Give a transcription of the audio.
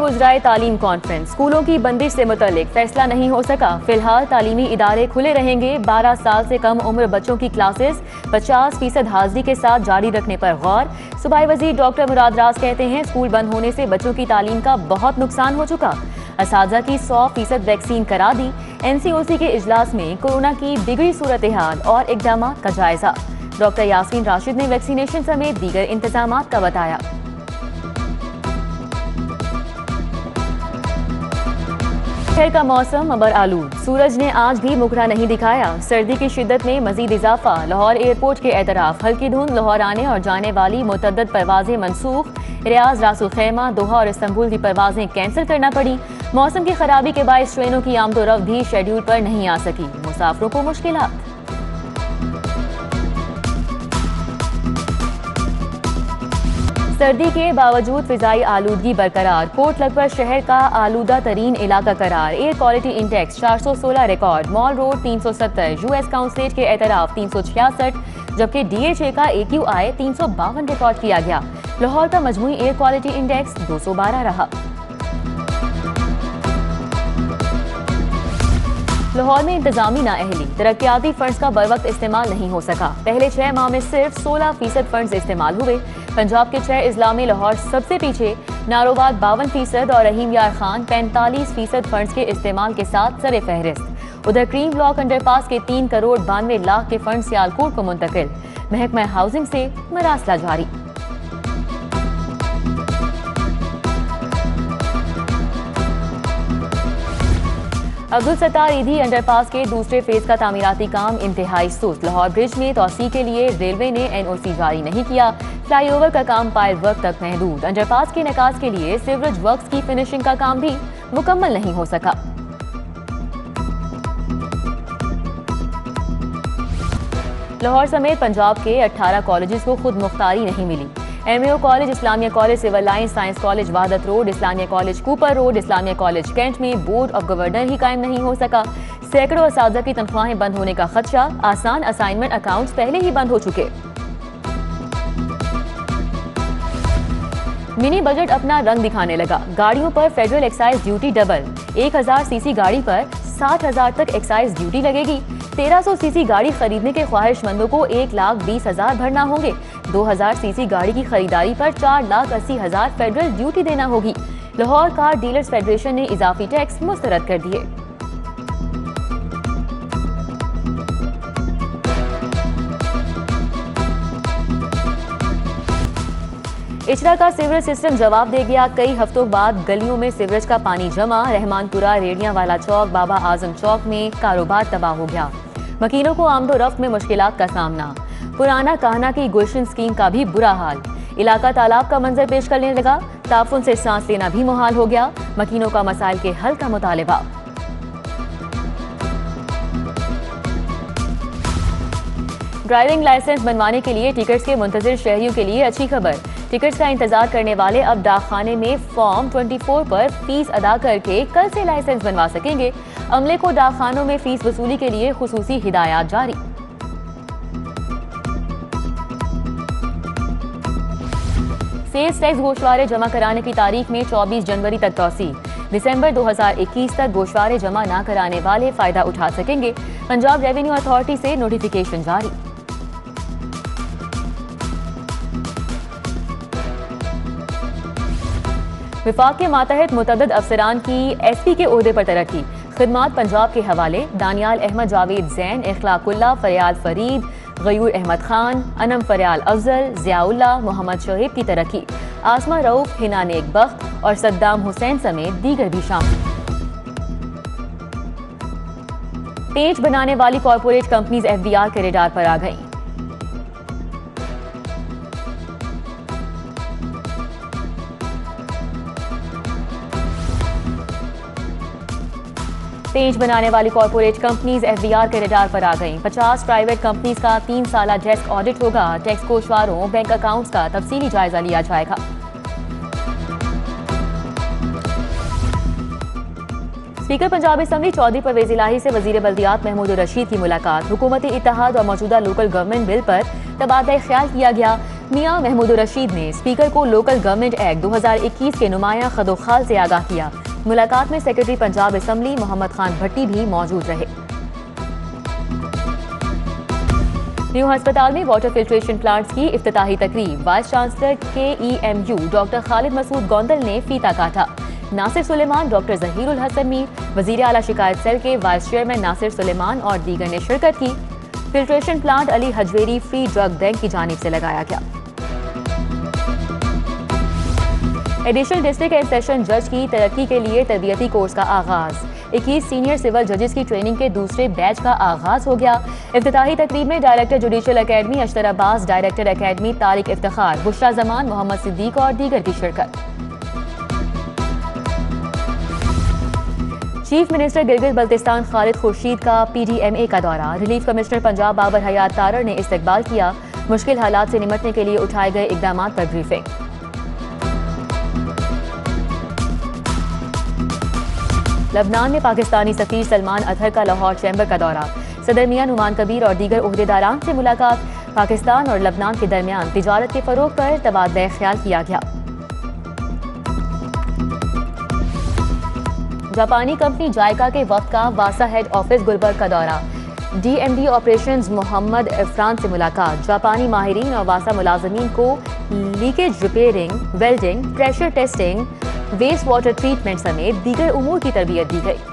वज़राए तालीम कॉन्फ्रेंस, स्कूलों की बंदिश से मुतल्लिक फैसला नहीं हो सका, फिलहाल तालीमी इदारे खुले रहेंगे। 12 साल से कम उम्र बच्चों की क्लासेस 50% हाजिरी के साथ जारी रखने पर गौर। सूबाई वज़ीर डॉक्टर मुरादराज कहते हैं स्कूल बंद होने से बच्चों की तालीम का बहुत नुकसान हो चुका। असातिज़ा की 100% वैक्सीन करा दी। NCOC के इजलास में कोरोना की बिगड़ी सूरत हाल और इकदाम का जायजा। डॉक्टर यासिन राशि ने वैक्सीनेशन समेत दीगर इंतजाम का बताया। शहर का मौसम अबर आलूद, सूरज ने आज भी मुकरा नहीं दिखाया। सर्दी की शिद्दत में मजीद इजाफा। लाहौर एयरपोर्ट के एतराफ हल्की धुंध। लाहौर आने और जाने वाली मुतद्दद परवाजें मनसूख। रियाज, रासुल खैमा, दोहा और इस्तंबुल की परवाजें कैंसिल करना पड़ी। मौसम की खराबी के बायस ट्रेनों की आमदोरफ्त भी शेड्यूल पर नहीं आ सकी। मुसाफिरों को मुश्किलात। सर्दी के बावजूद फिजाई आलूदगी बरकरार। कोट लखपत शहर का आलूदा तरीन इलाका करार। Air quality index 416 record. Mall road 370, US consulate के एतराफ 366, जबकि DHA का AQI 352 रिकॉर्ड किया गया। लाहौर का मजमुई एयर क्वालिटी इंडेक्स 212 रहा। लाहौर में इंतजामी नाअहली, तरक्याती फंड्स का बरवक्त इस्तेमाल नहीं हो सका। पहले 6 माह में सिर्फ 16% फंड्स इस्तेमाल हुए। पंजाब के 6 अजला में लाहौर सबसे पीछे। नारोबाद 52% और रहीम यार खान 45% फंड्स के इस्तेमाल के साथ सरे फहरिस्त। उधर क्रीम ब्लॉक अंडरपास के 3 करोड़ 92 लाख के फंड सियालकोट को मुंतकिल। महकमा हाउसिंग से मरासला जारी। अब्दुल सतार ईदी अंडरपास के दूसरे फेज का तामीराती काम इंतहाई सुस्त। लाहौर ब्रिज में तोसी के लिए रेलवे ने NOC जारी नहीं किया। फ्लाईओवर का काम पायल वर्क तक महदूद। अंडरपास के निकास के लिए सिवरेज वर्क्स की फिनिशिंग का काम भी मुकम्मल नहीं हो सका। लाहौर समेत पंजाब के 18 कॉलेजेस को खुद मुख्तारी नहीं मिली। MAO college, Islamia college civil line, science college Wahdat road, Islamia college Cooper road, Islamia college cantt में बोर्ड ऑफ गवर्नर ही कायम नहीं हो सका। सैकड़ों असातिज़ा की तनख्वाहें बंद होने का खदशा। आसान असाइनमेंट अकाउंट्स पहले ही बंद हो चुके। मिनी बजट अपना रंग दिखाने लगा। गाड़ियों पर federal excise duty double. 1000 CC गाड़ी पर 60,000 तक एक्साइज ड्यूटी लगेगी। 1300 सीसी गाड़ी खरीदने के ख्वाहिशमंदों को 1,20,000 भरना होंगे। 2000 सीसी गाड़ी की खरीदारी पर 4,80,000 फेडरल ड्यूटी देना होगी। लाहौर कार डीलर्स फेडरेशन ने इजाफी टैक्स मुस्तरद कर दिए। इचरा का सीवरेज सिस्टम जवाब दे गया। कई हफ्तों बाद गलियों में सीवरेज का पानी जमा। रहमानपुरा, रेडिया वाला चौक, बाबा आजम चौक में कारोबार तबाह हो गया। मकीनों को आमदोरफ्त में मुश्किलात का सामना। पुराना कान्हा की गुलशन स्कीम का भी बुरा हाल। इलाका तालाब का मंजर पेश करने लगा। ताफुन से सांस लेना भी मुहाल हो गया। मकीनों का मसाइल के हल का मुतालबा। ड्राइविंग लाइसेंस बनवाने के लिए टिकट्स के मुंतजिर शहरियों के लिए अच्छी खबर। टिकट्स का इंतजार करने वाले अब डाकखाने में फॉर्म 24 पर फीस अदा करके कल से लाइसेंस बनवा सकेंगे। अमले को डाकखानों में फीस वसूली के लिए खुसूसी हिदायत जारी। सेल्स टैक्स गोशवारे जमा कराने की तारीख में 24 जनवरी तक तोसी। दिसंबर 2021 तक गोशवारे जमा ना कराने वाले फायदा उठा सकेंगे। पंजाब रेवेन्यू अथॉरिटी से नोटिफिकेशन जारी। विफाक के मातहत मुतअद्दिद अफसरान की SP के ओहदे पर तरक्की। खिदमात पंजाब के हवाले। दानियाल अहमद, जावेद जैन, इखलाकुल्ला, फरियाल फरीद, गयूर अहमद खान, अनम फरियाल अफजल, ज़ियाउल्लाह, मोहम्मद शोहेब की तरक्की। आसमा रऊफ, हिना नेकबख्त और सद्दाम हुसैन समेत दीगर भी शामिल। पेंच बनाने वाली कॉरपोरेट कंपनीज FBR के रेडार पर आ गईं। पेंच बनाने वाली कॉरपोरेट कंपनीज FBR के रेडार पर आ गईं। 50 प्राइवेट कंपनीज का 3 साला डेस्क ऑडिट होगा। टैक्स कोषवारों, बैंक अकाउंट्स का तफसीली जायजा लिया जाएगा। स्पीकर पंजाब असम्बली चौधरी परवेज इलाही से वजीर बल्दियात महमूदुर रशीद की मुलाकात। हुकूमती इत्तेहाद और मौजूदा लोकल गवर्नमेंट बिल पर तबादला ख्याल किया गया। मियाँ महमूदुर रशीद ने स्पीकर को लोकल गवर्नमेंट एक्ट 2021 के नुमाया खदोखाल से आगाह किया। मुलाकात में सेक्रेटरी पंजाब असम्बली मोहम्मद खान भट्टी भी मौजूद रहे। न्यू हस्पताल में वाटर फिल्ट्रेशन प्लांट्स की इफ्तिताही तकरीब। Vice chancellor KEMU doctor Khalid Masood Gondal ने फीता काटा। नासिर सलेमान, डॉक्टर जहिर उल हसन मीर। वजीर आला शिकायत सेल के वाइस चेयरमैन नासिर सलेमान और दीगर ने शिरकत की। Filtration plant Ali Hajveri free drug bank की जानिब से लगाया गया। एडिशनल डिस्ट्रिक्ट एंड सेशन जज की तरक्की के लिए तरबियती कोर्स का आगाज। 21 सीनियर सिविल जजेस की ट्रेनिंग के दूसरे बैच का आगाज हो गया। इफ्तिताही तकरीब में director judicial academy Ashtar Abbas, director academy Tariq Iftikhar, Bushra Zaman, Mohammad Siddique और दीगर की शिरकत। चीफ मिनिस्टर गिलगित बल्तिस्तान खालिद खुर्शीद का PDMA का दौरा। रिलीफ कमिश्नर पंजाब बाबर हयात तारड़ ने इस्तकबाल किया। मुश्किल हालात से निमटने के लिए उठाए गए इकदाम पर ब्रीफिंग। लबनान में पाकिस्तानी सफीर सलमान अतहर का लाहौर चैम्बर का दौरा। सदर मिया नुमान कबीर और दीगर उहदेदारान से मुलाकात। पाकिस्तान और लबनान के दरमियान तिजारत के फरोग पर तबादला ख्याल किया गया। जापानी कंपनी जायका के वक्त का वासा हेड ऑफिस गुलबर्ग का दौरा। DMD ऑपरेशंस मोहम्मद इफरान से मुलाकात। जापानी माहिरीन और वासा मुलाजमीन को leakage repairing, welding, pressure testing, waste water treatment समेत दीगर उमूर की तरबियत दी गई।